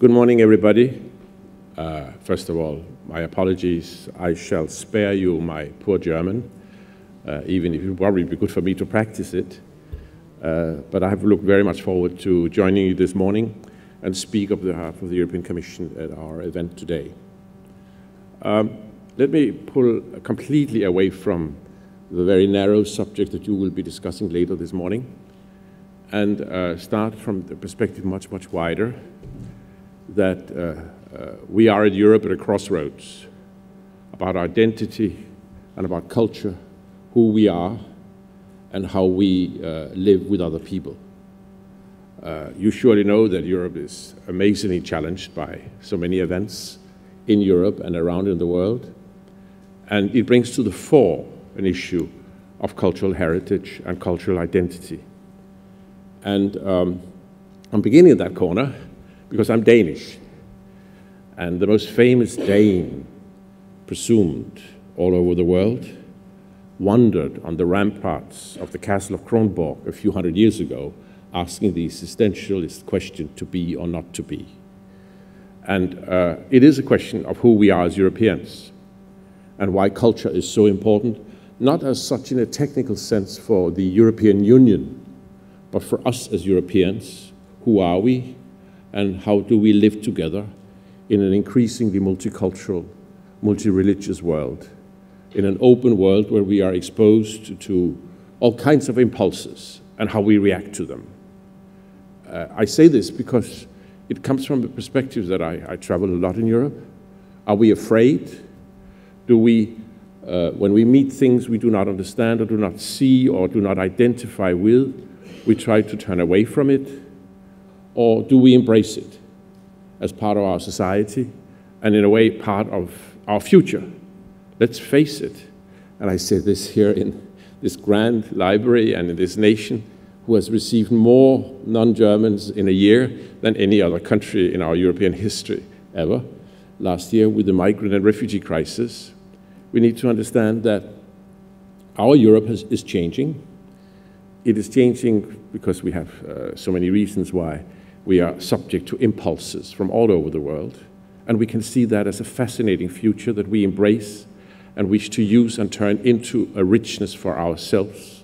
Good morning, everybody. First of all, my apologies. I shall spare you my poor German, even if it would probably be good for me to practice it. But I have looked very much forward to joining you this morning and speak on behalf of the European Commission at our event today. Let me pull completely away from the very narrow subject that you will be discussing later this morning and start from the perspective much, much wider that we are in Europe at a crossroads about identity and about culture, who we are and how we live with other people. You surely know that Europe is amazingly challenged by so many events in Europe and around in the world, and it brings to the fore an issue of cultural heritage and cultural identity. And I'm beginning at that corner because I'm Danish, and the most famous Dane, presumed all over the world, wandered on the ramparts of the castle of Kronborg a few hundred years ago, asking the existentialist question, to be or not to be. And it is a question of who we are as Europeans and why culture is so important, not as such in a technical sense for the European Union, but for us as Europeans. Who are we and how do we live together in an increasingly multicultural, multi-religious world, in an open world where we are exposed to all kinds of impulses and how we react to them. I say this because it comes from the perspective that I travel a lot in Europe. Are we afraid? Do we, when we meet things we do not understand or do not see or do not identify with, we try to turn away from it? Or do we embrace it as part of our society and in a way part of our future? Let's face it. And I say this here in this grand library and in this nation, who has received more non-Germans in a year than any other country in our European history ever. Last year, with the migrant and refugee crisis, we need to understand that our Europe is changing. It is changing because we have so many reasons why we are subject to impulses from all over the world, and we can see that as a fascinating future that we embrace and wish to use and turn into a richness for ourselves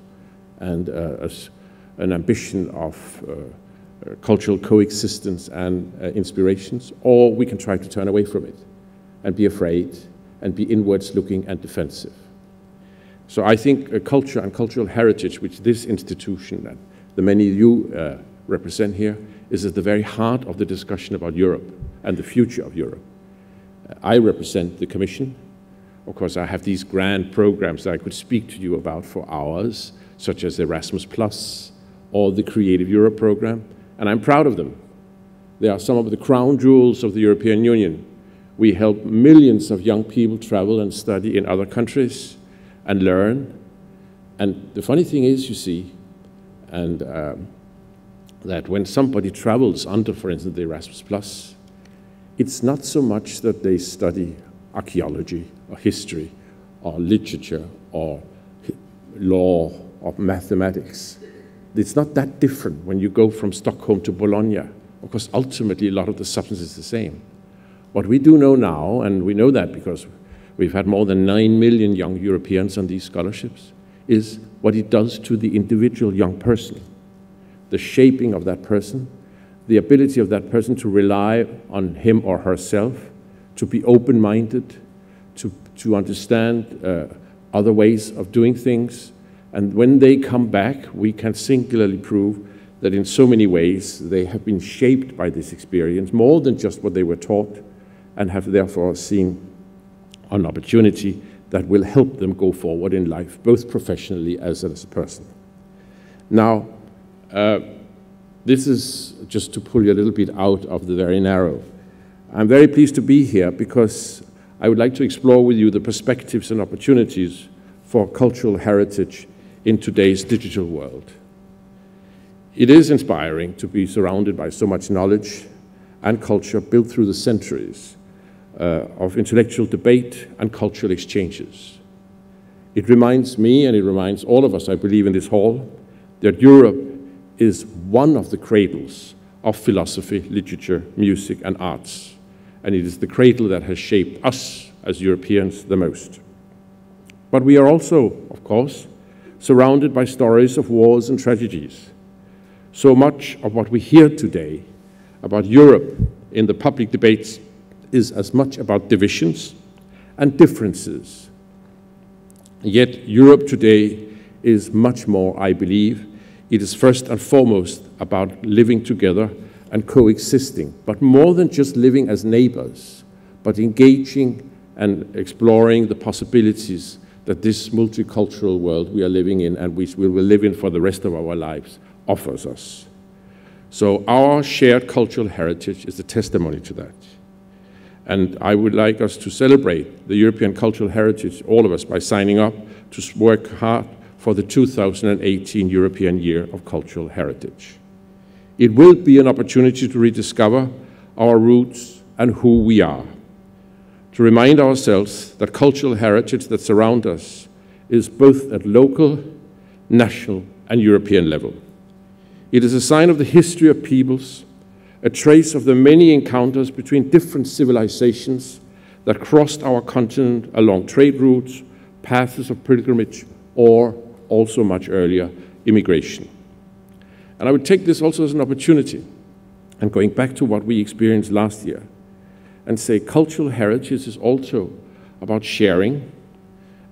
and as an ambition of cultural coexistence and inspirations, or we can try to turn away from it and be afraid and be inwards looking and defensive. So I think culture and cultural heritage, which this institution and the many of you represent here, is at the very heart of the discussion about Europe and the future of Europe. I represent the Commission. Of course, I have these grand programs that I could speak to you about for hours, such as Erasmus Plus, or the Creative Europe Program, and I'm proud of them. They are some of the crown jewels of the European Union. We help millions of young people travel and study in other countries and learn. And the funny thing is, you see, and that when somebody travels under, for instance, the Erasmus Plus, it's not so much that they study archaeology or history or literature or law or mathematics. It's not that different when you go from Stockholm to Bologna. Of course, ultimately, a lot of the substance is the same. What we do know now, and we know that because we've had more than 9 million young Europeans on these scholarships, is what it does to the individual young person, the shaping of that person, the ability of that person to rely on him or herself, to be open-minded, to understand other ways of doing things. And when they come back, we can singularly prove that in so many ways they have been shaped by this experience, more than just what they were taught, and have therefore seen an opportunity that will help them go forward in life, both professionally as a person. Now, this is just to pull you a little bit out of the very narrow. I'm very pleased to be here because I would like to explore with you the perspectives and opportunities for cultural heritage in today's digital world. It is inspiring to be surrounded by so much knowledge and culture built through the centuries of intellectual debate and cultural exchanges. It reminds me, and it reminds all of us, I believe, in this hall, that Europe is one of the cradles of philosophy, literature, music, and arts. And it is the cradle that has shaped us as Europeans the most. But we are also, of course, surrounded by stories of wars and tragedies. So much of what we hear today about Europe in the public debates is as much about divisions and differences. Yet Europe today is much more, I believe. It is first and foremost about living together and coexisting, but more than just living as neighbors, but engaging and exploring the possibilities that this multicultural world we are living in and which we will live in for the rest of our lives offers us. So our shared cultural heritage is a testimony to that. And I would like us to celebrate the European cultural heritage, all of us, by signing up to work hard for the 2018 European Year of Cultural Heritage. It will be an opportunity to rediscover our roots and who we are, to remind ourselves that cultural heritage that surrounds us is both at local, national, and European level. It is a sign of the history of peoples, a trace of the many encounters between different civilizations that crossed our continent along trade routes, paths of pilgrimage, or also much earlier, immigration. And I would take this also as an opportunity, and going back to what we experienced last year, and say cultural heritage is also about sharing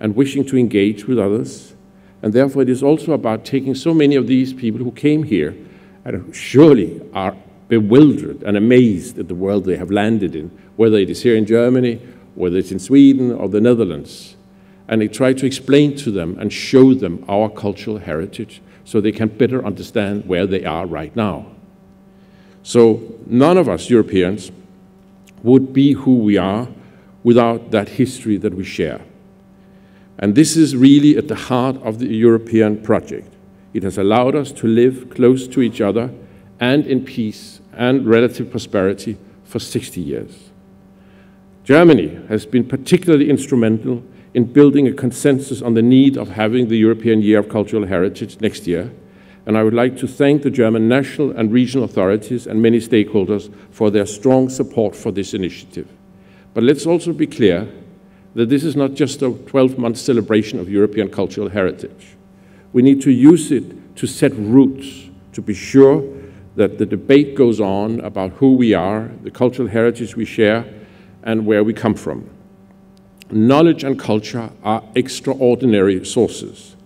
and wishing to engage with others, and therefore it is also about taking so many of these people who came here and surely are bewildered and amazed at the world they have landed in, whether it is here in Germany, whether it's in Sweden or the Netherlands, and they try to explain to them and show them our cultural heritage so they can better understand where they are right now. So none of us Europeans would be who we are without that history that we share. And this is really at the heart of the European project. It has allowed us to live close to each other and in peace and relative prosperity for 60 years. Germany has been particularly instrumental in building a consensus on the need of having the European Year of Cultural Heritage next year, and I would like to thank the German national and regional authorities and many stakeholders for their strong support for this initiative. But let's also be clear that this is not just a 12-month celebration of European cultural heritage. We need to use it to set roots, to be sure that the debate goes on about who we are, the cultural heritage we share, and where we come from. Knowledge and culture are extraordinary sources.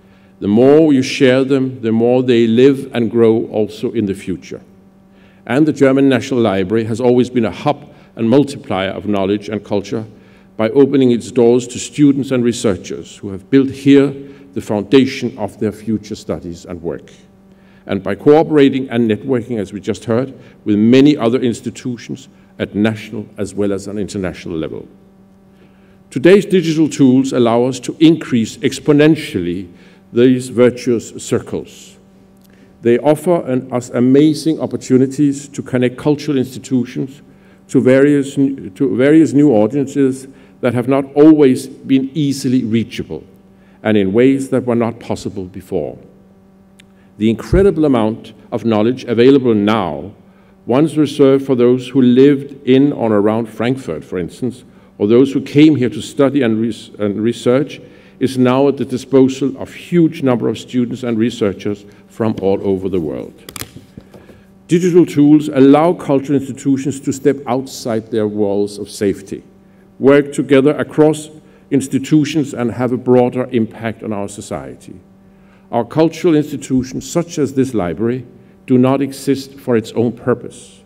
The more you share them, the more they live and grow also in the future. And the German National Library has always been a hub and multiplier of knowledge and culture by opening its doors to students and researchers who have built here the foundation of their future studies and work. And by cooperating and networking, as we just heard, with many other institutions at national as well as an international level. Today's digital tools allow us to increase exponentially these virtuous circles. They offer us amazing opportunities to connect cultural institutions to various new audiences that have not always been easily reachable and in ways that were not possible before. The incredible amount of knowledge available now, once reserved for those who lived in or around Frankfurt, for instance, or those who came here to study and research, is now at the disposal of a huge number of students and researchers from all over the world. Digital tools allow cultural institutions to step outside their walls of safety, work together across institutions, and have a broader impact on our society. Our cultural institutions, such as this library, do not exist for its own purpose.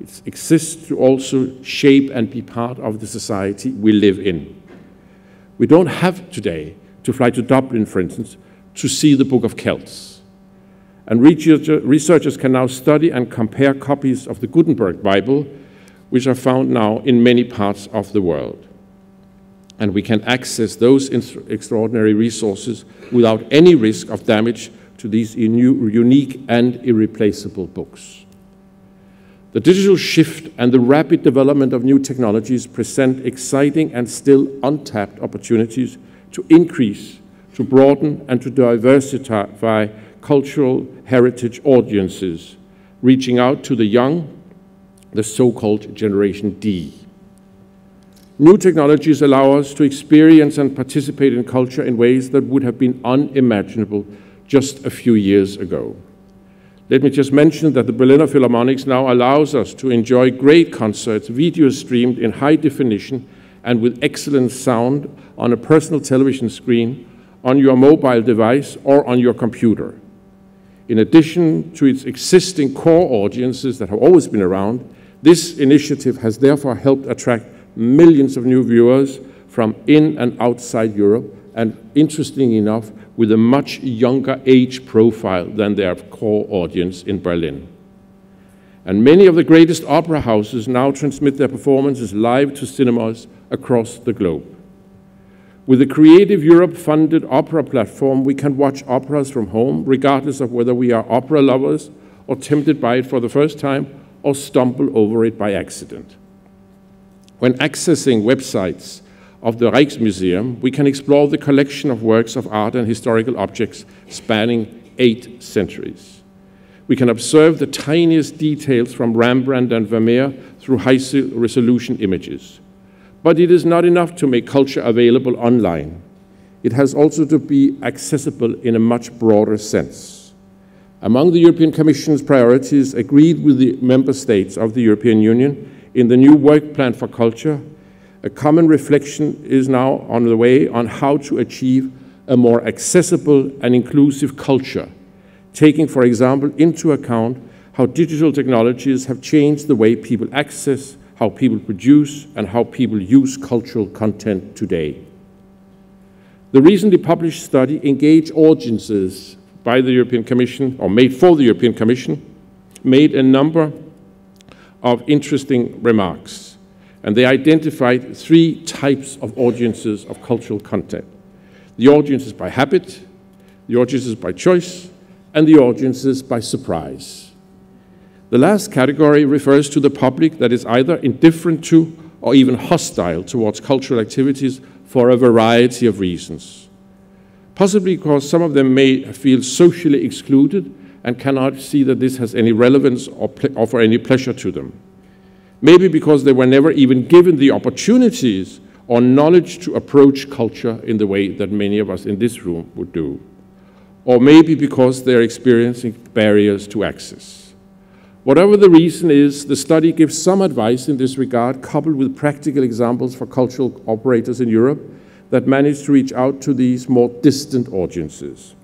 It exists to also shape and be part of the society we live in. We don't have today to fly to Dublin, for instance, to see the Book of Kells. And researchers can now study and compare copies of the Gutenberg Bible, which are found now in many parts of the world. And we can access those extraordinary resources without any risk of damage to these unique and irreplaceable books. The digital shift and the rapid development of new technologies present exciting and still untapped opportunities to increase, to broaden, and to diversify cultural heritage audiences reaching out to the young, the so-called Generation D. New technologies allow us to experience and participate in culture in ways that would have been unimaginable just a few years ago. Let me just mention that the Berliner Philharmonics now allows us to enjoy great concerts, video streamed in high definition and with excellent sound on a personal television screen, on your mobile device or on your computer. In addition to its existing core audiences that have always been around, this initiative has therefore helped attract millions of new viewers from in and outside Europe, and interestingly enough, with a much younger age profile than their core audience in Berlin. And many of the greatest opera houses now transmit their performances live to cinemas across the globe. With the Creative Europe funded Opera Platform, we can watch operas from home, regardless of whether we are opera lovers or tempted by it for the first time or stumble over it by accident. When accessing websites of the Rijksmuseum, we can explore the collection of works of art and historical objects spanning 8 centuries. We can observe the tiniest details from Rembrandt and Vermeer through high-resolution images. But it is not enough to make culture available online. It has also to be accessible in a much broader sense. Among the European Commission's priorities agreed with the member states of the European Union in the new work plan for culture, a common reflection is now on the way on how to achieve a more accessible and inclusive culture, taking, for example, into account how digital technologies have changed the way people access, how people produce, and how people use cultural content today. The recently published study, Engage Audiences, by the European Commission, or made for the European Commission, made a number of interesting remarks, and they identified 3 types of audiences of cultural content. The audiences by habit, the audiences by choice, and the audiences by surprise. The last category refers to the public that is either indifferent to or even hostile towards cultural activities for a variety of reasons, possibly because some of them may feel socially excluded and cannot see that this has any relevance or offer any pleasure to them. Maybe because they were never even given the opportunities or knowledge to approach culture in the way that many of us in this room would do. Or maybe because they're experiencing barriers to access. Whatever the reason is, the study gives some advice in this regard, coupled with practical examples for cultural operators in Europe that manage to reach out to these more distant audiences.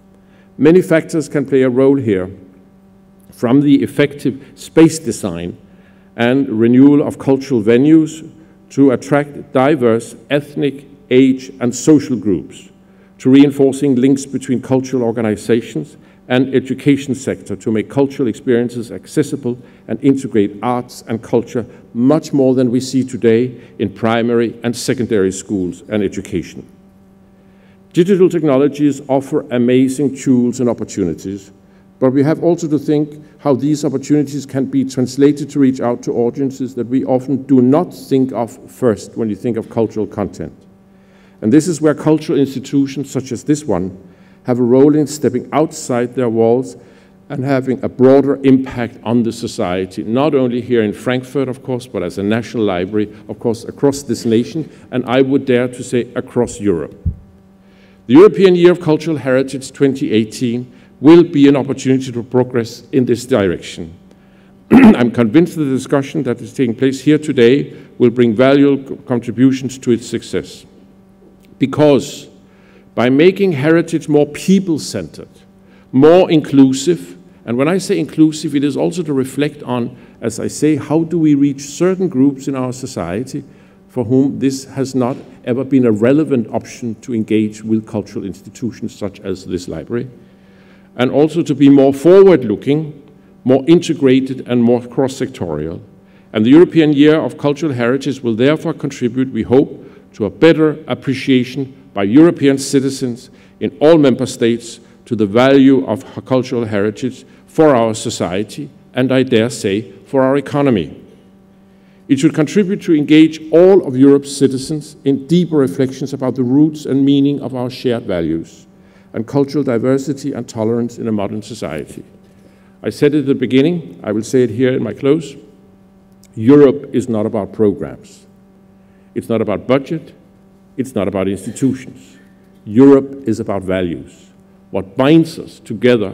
Many factors can play a role here, from the effective space design and renewal of cultural venues to attract diverse ethnic, age, and social groups, to reinforcing links between cultural organizations and education sector to make cultural experiences accessible and integrate arts and culture much more than we see today in primary and secondary schools and education. Digital technologies offer amazing tools and opportunities, but we have also to think how these opportunities can be translated to reach out to audiences that we often do not think of first when you think of cultural content. And this is where cultural institutions such as this one have a role in stepping outside their walls and having a broader impact on the society, not only here in Frankfurt, of course, but as a national library, of course, across this nation, and I would dare to say across Europe. The European Year of Cultural Heritage 2018 will be an opportunity to progress in this direction. I'm convinced that the discussion that is taking place here today will bring valuable contributions to its success. Because by making heritage more people-centered, more inclusive, and when I say inclusive, it is also to reflect on, as I say, how do we reach certain groups in our society for whom this has not ever been a relevant option to engage with cultural institutions such as this library, and also to be more forward-looking, more integrated, and more cross-sectorial. And the European Year of Cultural Heritage will therefore contribute, we hope, to a better appreciation by European citizens in all member states to the value of cultural heritage for our society and, I dare say, for our economy. It should contribute to engage all of Europe's citizens in deeper reflections about the roots and meaning of our shared values and cultural diversity and tolerance in a modern society. I said it at the beginning, I will say it here in my close, Europe is not about programs. It's not about budget. It's not about institutions. Europe is about values. What binds us together,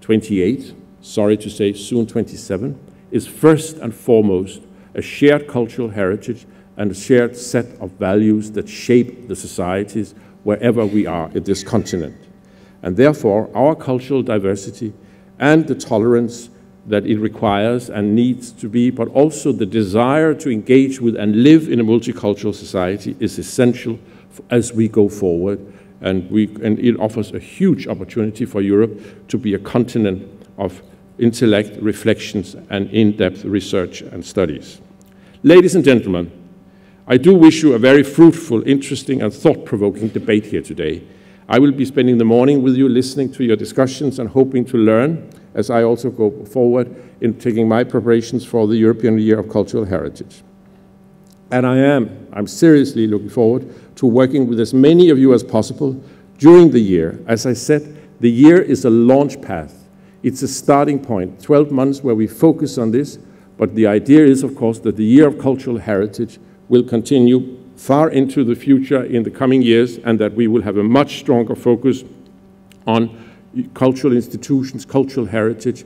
28, sorry to say, soon 27, is first and foremost a shared cultural heritage and a shared set of values that shape the societies wherever we are in this continent. And therefore, our cultural diversity and the tolerance that it requires and needs to be, but also the desire to engage with and live in a multicultural society is essential as we go forward. And it offers a huge opportunity for Europe to be a continent of intellect, reflections, and in-depth research and studies. Ladies and gentlemen, I do wish you a very fruitful, interesting, and thought-provoking debate here today. I will be spending the morning with you, listening to your discussions and hoping to learn, as I also go forward in taking my preparations for the European Year of Cultural Heritage. And I'm seriously looking forward to working with as many of you as possible during the year. As I said, the year is a launch path. It's a starting point, 12 months where we focus on this, but the idea is, of course, that the Year of Cultural Heritage will continue far into the future in the coming years, and that we will have a much stronger focus on cultural institutions, cultural heritage,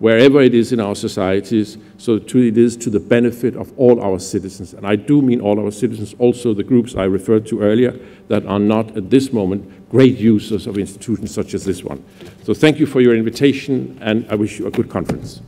wherever it is in our societies, so that it is to the benefit of all our citizens. And I do mean all our citizens, also the groups I referred to earlier that are not at this moment great users of institutions such as this one. So thank you for your invitation, and I wish you a good conference.